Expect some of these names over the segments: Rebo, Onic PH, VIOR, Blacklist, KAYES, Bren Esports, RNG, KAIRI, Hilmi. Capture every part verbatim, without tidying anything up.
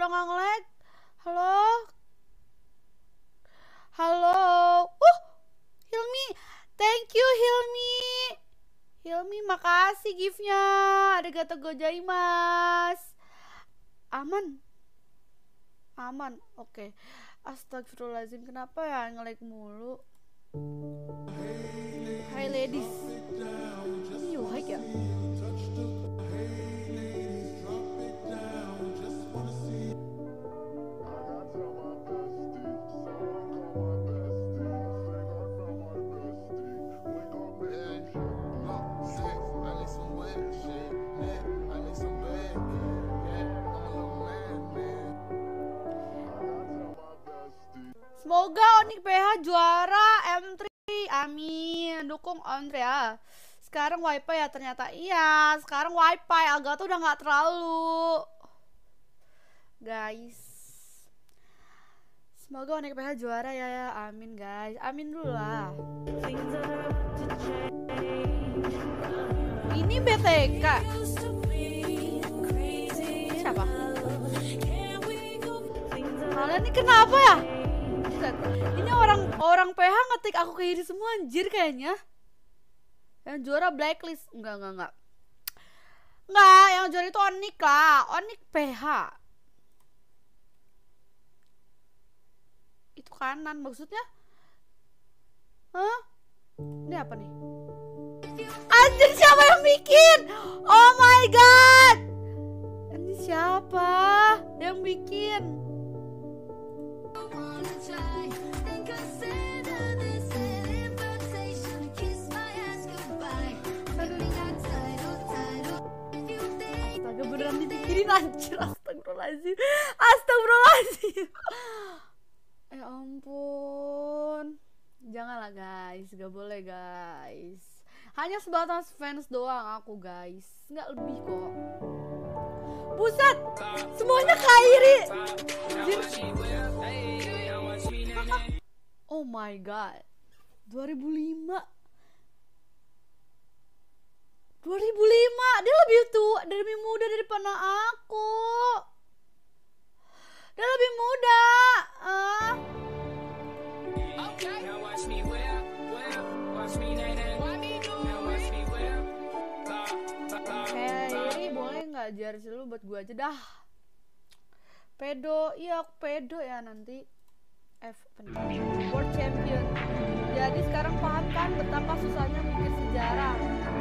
udah nggak nge-lag. Halo? Halo? Uh, Hilmi. Thank you, Hilmi. Hilmi, makasih gift-nya. Arigato gozaimasu. Aman? Aman, oke. Okay. Astagfirullahaladzim, kenapa ya nge-lag mulu? Hai ladies. Ini yuhai ya? Semoga Onic P H juara M tiga. Amin. Dukung Andre ya. Sekarang wifi ya ternyata. Iya, sekarang wifi agak tuh udah nggak terlalu. Guys, semoga Onic P H juara ya, ya. Amin guys. Amin dulu lah. Ini B T K. Siapa? Kalian ini kenapa ya? Ini orang orang P H ngetik aku KAYES semua anjir kayaknya. Yang juara Blacklist. Enggak, enggak, enggak. Enggak, yang juara itu Onic lah, Onic P H. Itu kanan maksudnya? Hah? Ini apa nih? Anjir, siapa yang bikin? Oh my god. Ini siapa yang bikin? Astaga, beneran dipikirin anjir. Astagfirullahaladzim. Astagfirullahaladzim. Ya ampun. Janganlah guys, gak boleh guys. Hanya sebatas fans doang aku guys, gak lebih kok. Buset, semuanya KAIRI. Oh my god, dua ribu lima. dua ribu lima, dia lebih tua, dia lebih muda daripada aku. Dia lebih muda. Ah. Okay. Jersey lu buat gua aja dah. Pedo, iya aku pedo ya nanti. F World Champion. Jadi sekarang paham kan betapa susahnya mikir sejarah.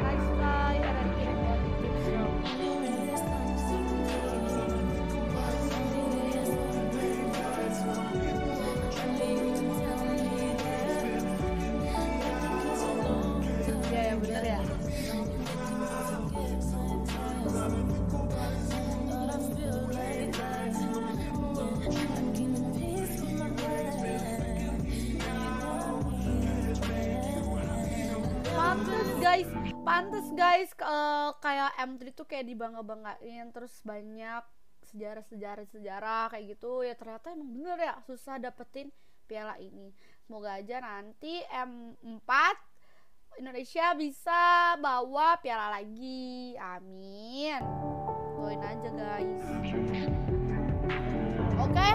Nice try, R N G. Ya, ya bener ya. Pantes guys, pantes guys, uh, kayak M tiga tuh kayak dibangga-banggain, terus banyak sejarah-sejarah-sejarah kayak gitu ya. Ternyata emang bener ya susah dapetin piala ini. Semoga aja nanti M empat Indonesia bisa bawa piala lagi. Amin. Doain aja guys. Oke. Okay.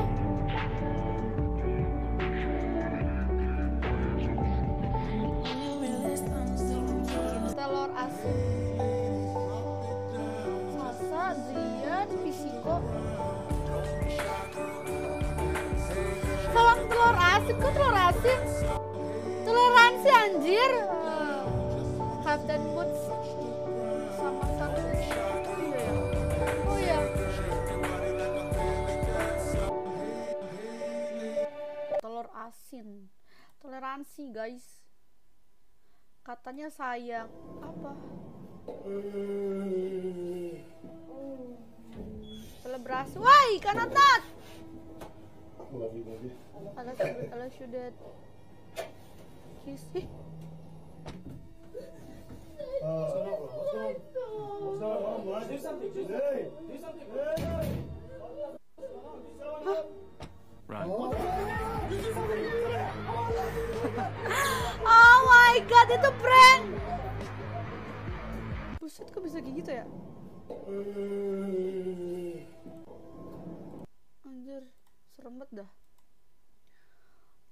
Telur asin. Sasa, Zian, Pisiko. Salam telur asin, kok telur asin? Toleransi anjir. Captain Boots sama satu. Oh iya. Telur asin. Toleransi, guys. Katanya sayang apa? Selebrasi. Woi, kanatat. Ala sudah, ala sudah. Kisih. Oh my god, itu Bren. Buset, kok bisa kayak gitu ya? amat dah.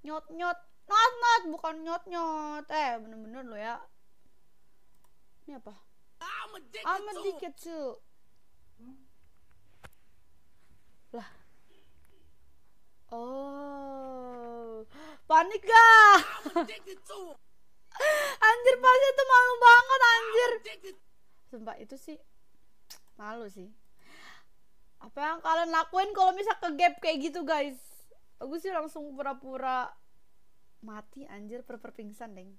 Nyot nyot, not not, bukan nyot nyot. Eh, bener-bener lo ya. Ini apa? I'm addicted to. Lah. Oh, panik gak? Anjir, pasti itu malu banget anjir. Sumpah itu sih malu sih. Apa yang kalian lakuin kalau misal ke gap kayak gitu guys? Aku sih langsung pura-pura mati anjir, pura-pura pingsan deng.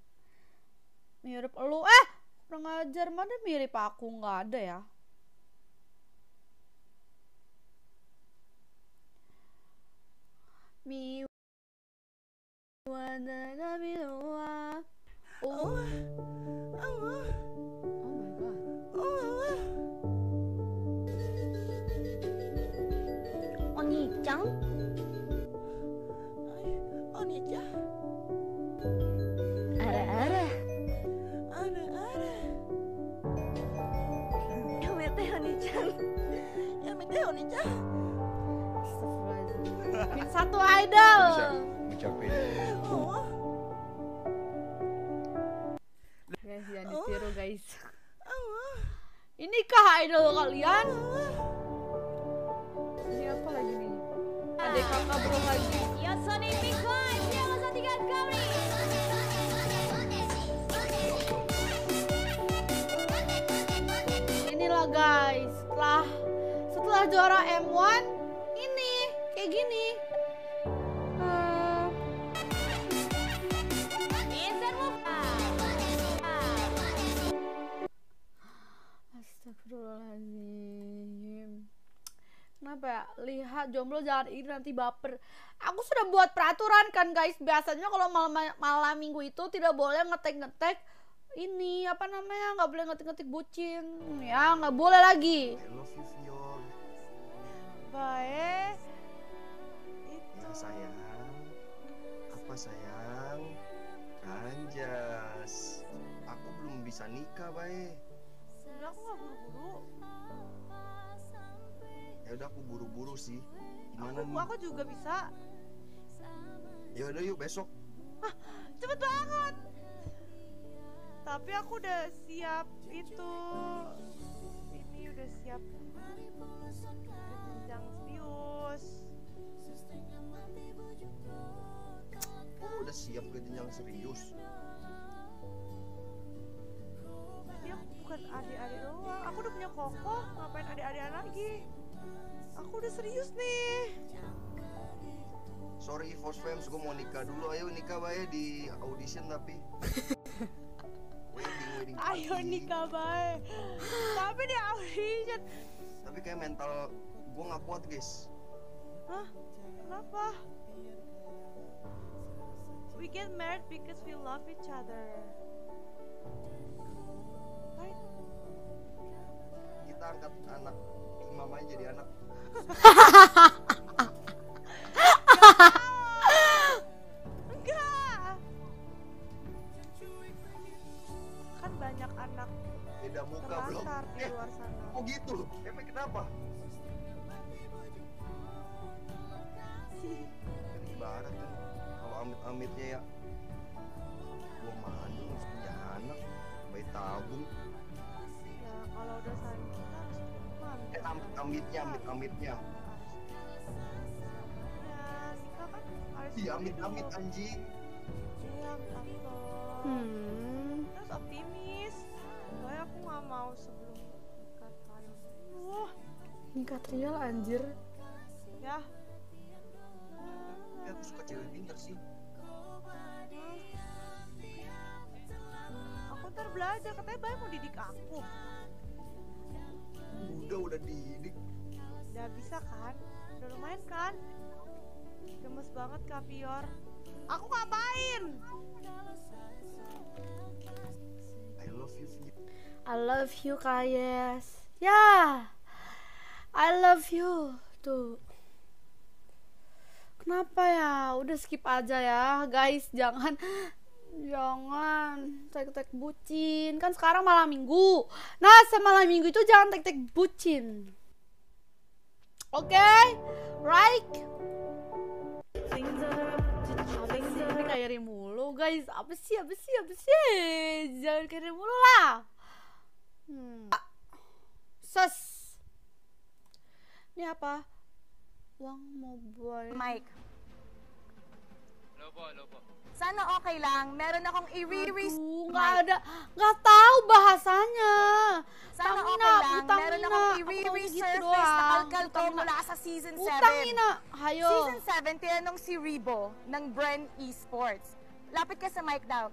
Mirip elu, eh kurang ajar, mana mirip aku, nggak ada ya. Mi wanna nabi wa oh oh my god oh oni-chan oni-chan ara-ara ara-ara yamete oni-chan yamete oni-chan. Satu idol bisa mencapai oh. Guys, jangan ditiru guys. Inikah idol kalian? Ini apa lagi nih? Adek kakak bro lagi. Inilah guys, setelah setelah juara M satu ini kayak gini. Astagfirullahaladzim. Kenapa ya? Lihat jomblo jangan ini nanti baper. Aku sudah buat peraturan kan guys. Biasanya kalau malam, malam minggu itu tidak boleh ngetek-ngetek ini apa namanya, nggak boleh ngetik-ngetik bucin. Ya nggak boleh lagi. Baik. Itu ya, sayang. Apa sayang? Anjas. Aku belum bisa nikah baik. Aku gak buru-buru. Ya udah aku buru-buru sih. Gimana aku, nih? Aku juga bisa. Ya udah yuk besok. Hah, cepet banget. Tapi aku udah siap itu. Ini udah siap. Jenjang serius. Kamu udah siap ke jenjang serius? Ya bukan adik-adik doang, aku udah punya kokoh, ngapain adik-adikan lagi? Aku udah serius nih. Sorry for fans, gue mau nikah dulu, ayo nikah bae di audition tapi. Wedding, wedding. Ayo nikah bae. Tapi di audition. Tapi kayak mental gue nggak kuat guys. Hah? Kenapa? We get married because we love each other. Kita angkat anak mamanya jadi anak. Enggak. Kan banyak anak beda muka belum di eh, luar sana. Oh gitu. Emang kenapa? Kan ibarat kan kalau amit-amitnya ya gua mandi punya anak bayi tabung. Kalau udah sampai kita harus berumah. Eh, amitnya, amit, amitnya. Ya, nikah kan harus iya, amit, amit, anjing. Iya, amit, amit loh. Hmm. Terus optimis. Soalnya aku gak mau sebelum nikah trial. Wah, nikah trial anjir. Ya. Ya, aku suka cewek pintar sih. Hmm. Aku ntar belajar, katanya baik mau didik aku. Udah udah didik. Udah bisa kan? Udah lumayan kan? Gemes banget Kak Vior. Aku ngapain? I love you. I love you Kayes. Ya. Yeah. I love you. Tuh. Kenapa ya? Udah skip aja ya, guys. Jangan Jangan tek-tek bucin. Kan sekarang malam minggu. Nah semalam minggu itu jangan tek-tek bucin. Oke okay? Right. Kairi mulu guys, apa sih apa sih apa sih, jangan Kairi mulu lah. Hmm. Sus. Ini apa? Uang mobile. Mike. Lobo, lobo. Sana okay lang. Meron akong i-re-re. Nggak ada, nggak tahu bahasanya. Sana tangina, okay lang. Butang meron akong i-re-re-surface na kalkal ko mula sa season seven. Butangina. Hayo. Season seven, tinanong si Rebo ng Bren Esports. Lapit ka sa mic daw.